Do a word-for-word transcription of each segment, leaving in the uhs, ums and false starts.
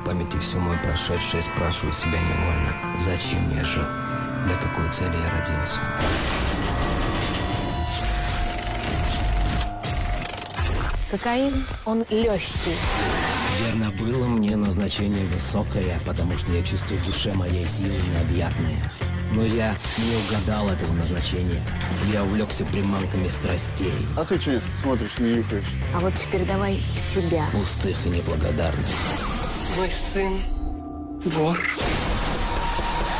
в памяти все мое прошедшее, спрашиваю себя невольно: зачем я жил? Для какой цели я родился? Кокаин, он легкий. Верно было мне назначение высокое, потому что я чувствую в душе моей силы необъятные. Но я не угадал этого назначения. Я увлекся приманками страстей. А ты что смотришь, не юкаешь? А вот теперь давай в себя. Пустых и неблагодарных. Мой сын вор.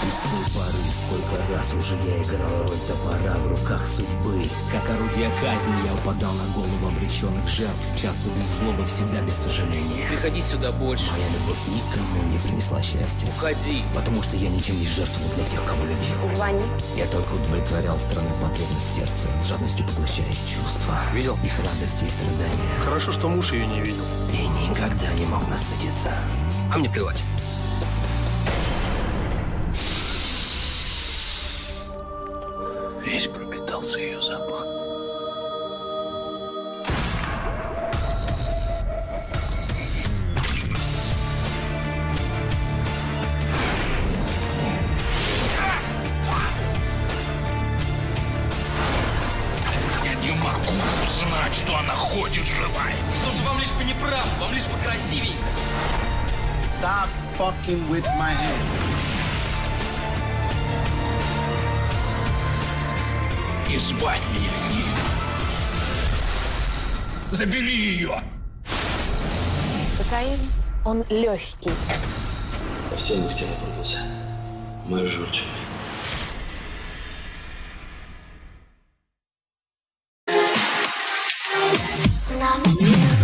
И с той поры, сколько раз уже я играл роль топора в руках судьбы. Как орудие казни я упадал на голову обреченных жертв, часто без злобы, всегда без сожаления. Приходи сюда больше. Моя любовь никому не принесла счастья. Уходи. Потому что я ничем не жертвовал для тех, кого любил. Звони. Я только удовлетворял странную потребность сердца, с жадностью поглощая их чувства. Видел? Их радости и страдания. Хорошо, что муж ее не видел. И никогда не мог насытиться. А мне плевать. Весь пропитался ее запах. Я не могу узнать, что она ходит живая. Потому что вам лишь бы не прав, вам лишь бы красивенько. Stop fucking with my head. Не звать меня, не. Забери ее. Кокаин, он легкий. Совсем не к тебе пробился. Мой журчик. Love you.